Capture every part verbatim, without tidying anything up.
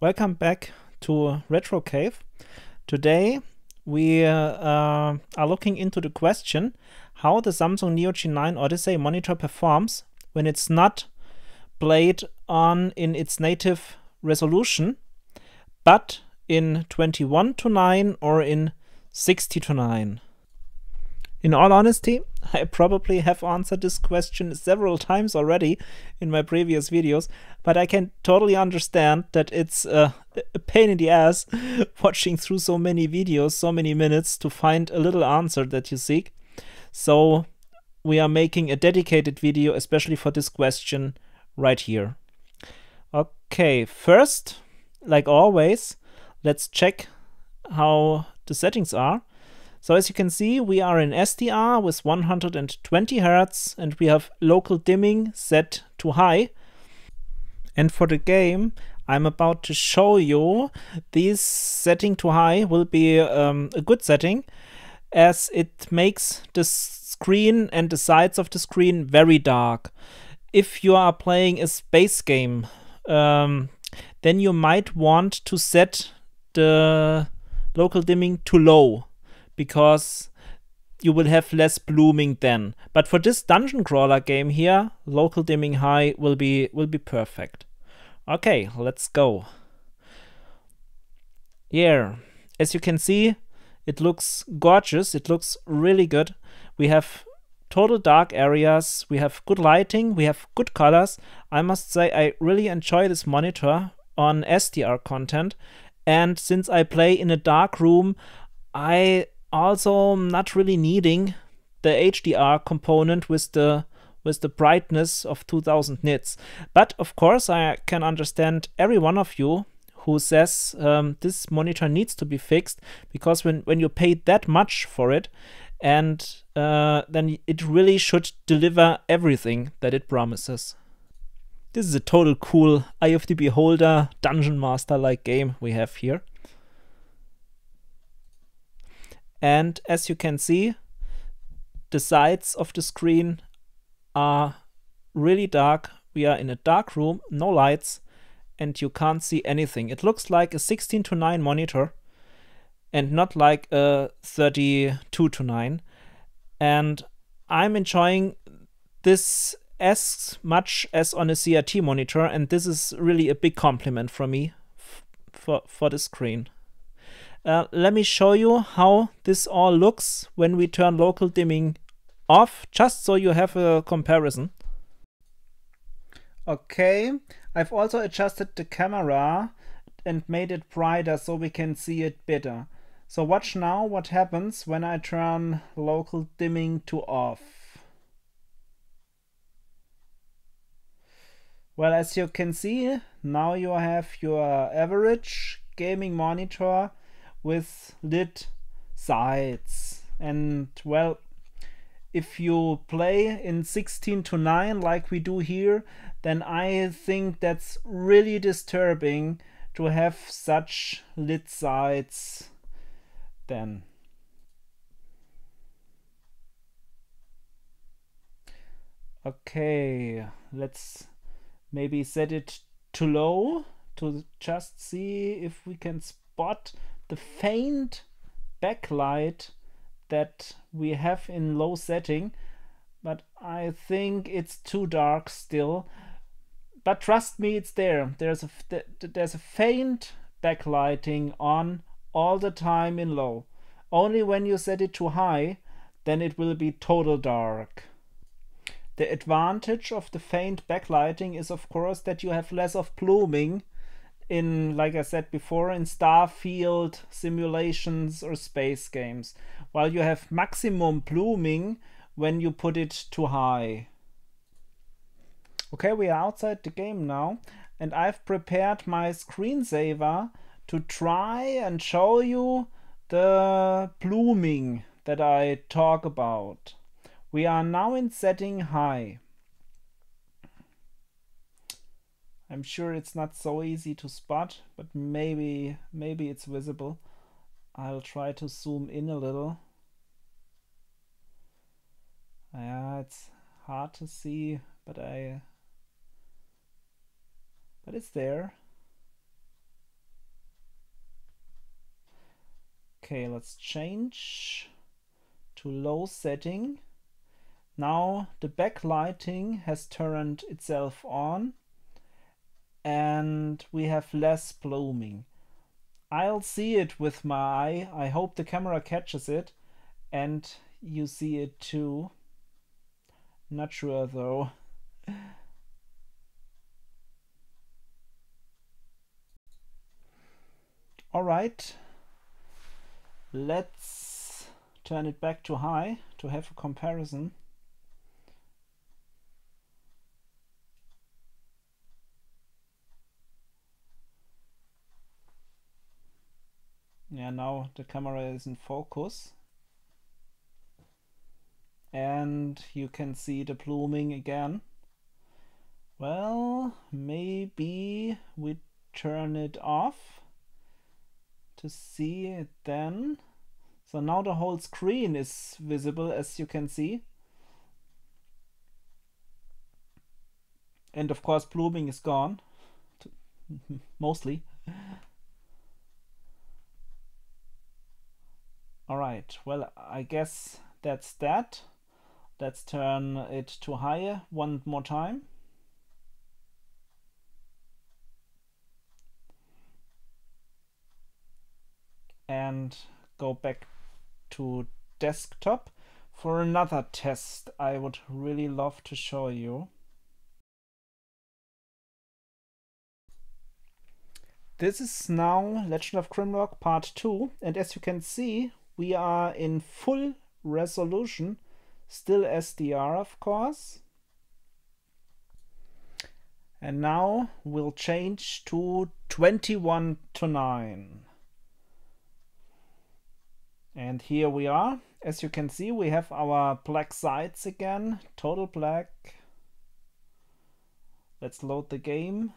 Welcome back to Retro Cave. Today we uh, uh, are looking into the question how the Samsung Neo G nine Odyssey monitor performs when it's not played on in its native resolution, but in twenty-one to nine or in sixty to nine. In all honesty, I probably have answered this question several times already in my previous videos, but I can totally understand that it's a, a pain in the ass watching through so many videos, so many minutes to find a little answer that you seek. So we are making a dedicated video especially for this question right here. Okay, first, like always, let's check how the settings are. So as you can see, we are in S D R with one hundred twenty hertz and we have local dimming set to high. And for the game I'm about to show you, this setting to high will be um, a good setting as it makes the screen and the sides of the screen very dark. If you are playing a space game, um, then you might want to set the local dimming to low, because you will have less blooming then. But for this dungeon crawler game here, local dimming high will be will be perfect. Okay, let's go. Yeah, as you can see, it looks gorgeous. It looks really good. We have total dark areas. We have good lighting. We have good colors. I must say I really enjoy this monitor on S D R content. And since I play in a dark room, I also not really needing the H D R component with the with the brightness of two thousand nits. But of course I can understand every one of you who says um, this monitor needs to be fixed, because when, when you pay that much for it, and uh, then it really should deliver everything that it promises. This is a total cool Eye of the Beholder dungeon master like game we have here. And as you can see, the sides of the screen are really dark. We are in a dark room, no lights, and you can't see anything. It looks like a sixteen to nine monitor and not like a thirty-two to nine. And I'm enjoying this as much as on a C R T monitor, and this is really a big compliment from me for, for the screen. Uh, let me show you how this all looks when we turn local dimming off, just so you have a comparison. Okay, I've also adjusted the camera and made it brighter so we can see it better. So watch now what happens when I turn local dimming to off. Well, as you can see, now you have your average gaming monitor with lit sides. And well, if you play in sixteen to nine like we do here, then I think that's really disturbing to have such lit sides then. Okay, let's maybe set it to low to just see if we can spot the faint backlight that we have in low setting, but I think it's too dark still. But trust me, it's there. There's a, there's a faint backlighting on all the time in low. Only when you set it to high, then it will be total dark. The advantage of the faint backlighting is of course that you have less of blooming in, like I said before, in Starfield simulations or space games, while you have maximum blooming when you put it too high. Okay, we are outside the game now, and I've prepared my screensaver to try and show you the blooming that I talk about. We are now in setting high. I'm sure it's not so easy to spot, but maybe maybe it's visible. I'll try to zoom in a little. Yeah, it's hard to see, but I but it's there. Okay, let's change to low setting. Now the backlighting has turned itself on and we have less blooming. I'll see it with my eye. I hope the camera catches it and you see it too. Not sure though. All right, let's turn it back to high to have a comparison. Yeah, now the camera is in focus and you can see the blooming again. Well, maybe we turn it off to see it then. So now the whole screen is visible, as you can see. And of course, blooming is gone, mostly. All right, well, I guess that's that. Let's turn it to higher one more time. And go back to desktop for another test I would really love to show you. This is now Legend of Grimrock Part two, and as you can see, we are in full resolution, still S D R of course. And now we'll change to twenty-one to nine. And here we are. As you can see, we have our black sides again, total black. Let's load the game.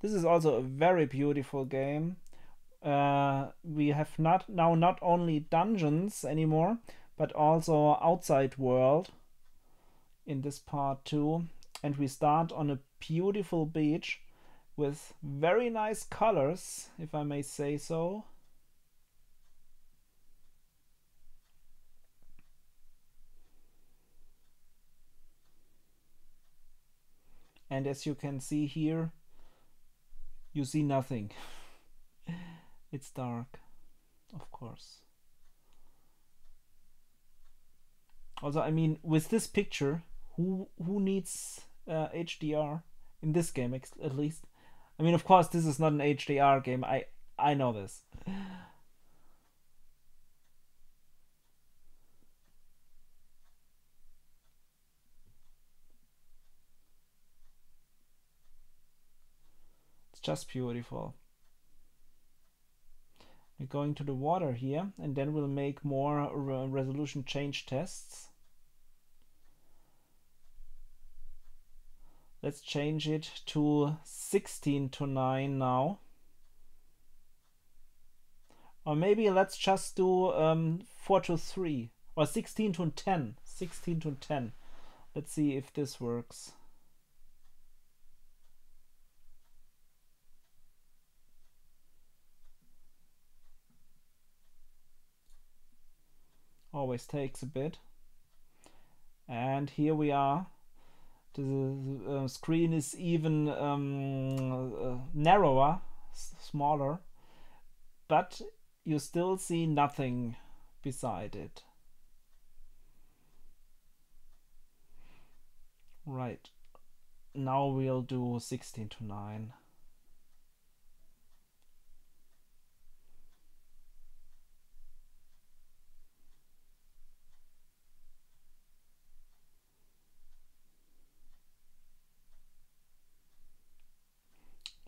This is also a very beautiful game. Uh, we have not now not only dungeons anymore, but also outside world in this part too. And we start on a beautiful beach with very nice colors, if I may say so. And as you can see here, you see nothing. It's dark, of course. Also, I mean, with this picture, who who needs uh, H D R in this game, at least? I mean, of course, this is not an H D R game. I I know this. It's just beautiful. We're going to the water here, and then we'll make more re resolution change tests. Let's change it to sixteen to nine now. Or maybe let's just do um, four to three or sixteen to ten. sixteen to ten. Let's see if this works. Always takes a bit. And here we are. The uh, screen is even um, uh, narrower, smaller, but you still see nothing beside it. Right, now we'll do sixteen to nine.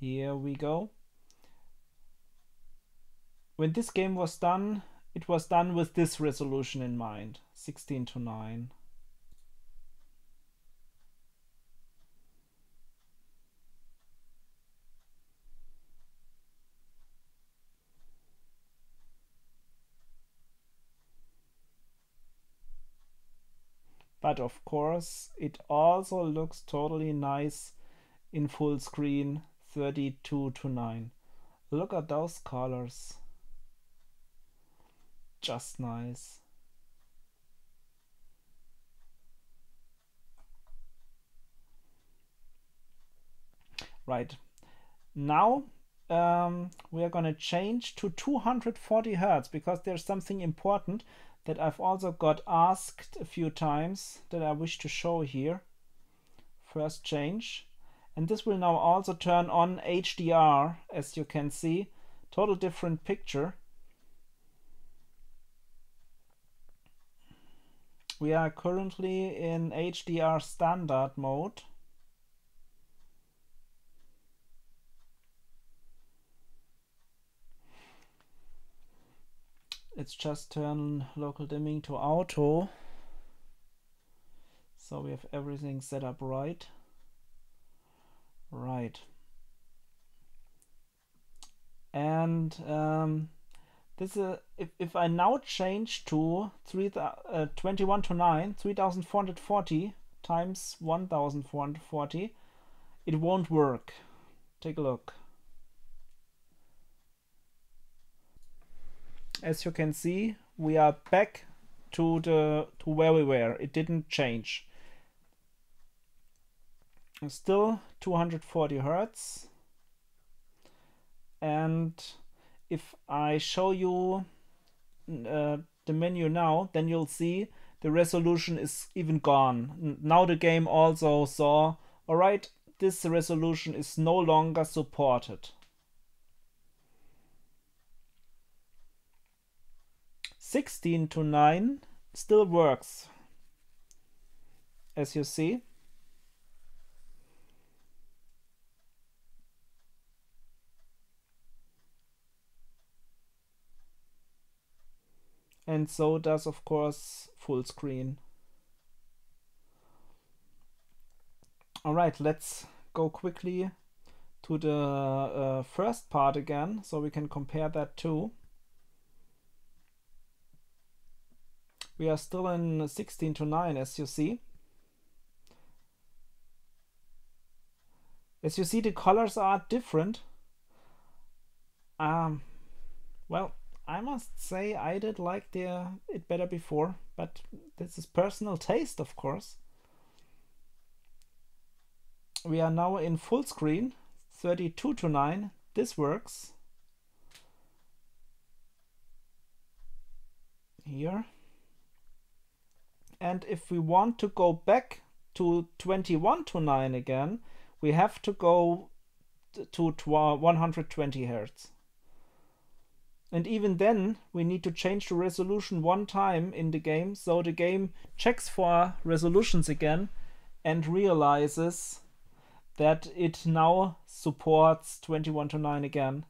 Here we go. When this game was done, it was done with this resolution in mind, sixteen to nine. But of course, it also looks totally nice in full screen. thirty-two to nine. Look at those colors. Just nice. Right. Now um, we are going to change to two hundred forty hertz because there's something important that I've also got asked a few times that I wish to show here. First change. And this will now also turn on H D R, as you can see. Total different picture. We are currently in H D R standard mode. Let's just turn local dimming to auto. So we have everything set up right. Right. And um, this is uh, if, if I now change to three, uh, twenty-one to nine, three thousand four hundred forty times one thousand four hundred forty, it won't work. Take a look. As you can see, we are back to the to where we were. It didn't change. Still two hundred forty hertz. And if I show you uh, the menu now, then you'll see the resolution is even gone. Now the game also saw, all right, this resolution is no longer supported. sixteen to nine still works, as you see. And so does, of course, full screen. All right, let's go quickly to the uh, first part again, so we can compare that too. We are still in sixteen to nine, as you see. As you see, the colors are different. Um, well, I must say I did like the, uh, it better before, but this is personal taste, of course. We are now in full screen, thirty-two to nine. This works. Here. And if we want to go back to twenty-one to nine again, we have to go to one hundred twenty hertz. And even then, we need to change the resolution one time in the game. So the game checks for resolutions again and realizes that it now supports twenty-one to nine again.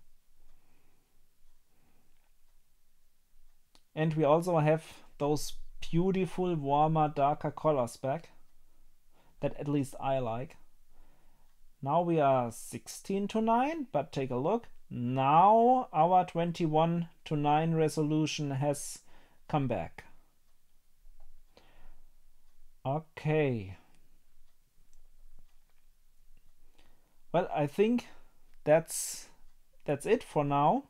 And we also have those beautiful, warmer, darker colors back that at least I like. Now we are sixteen to nine, but take a look. Now our twenty-one to nine resolution has come back. Okay. Well, I think that's that's it for now.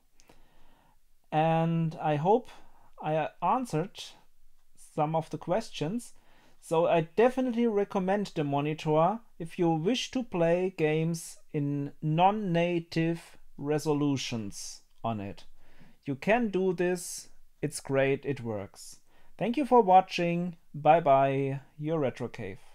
And I hope I answered some of the questions. So I definitely recommend the monitor if you wish to play games in non-native resolutions on it. You can do this. It's great. It works. Thank you for watching. Bye bye. Your Retro Cave.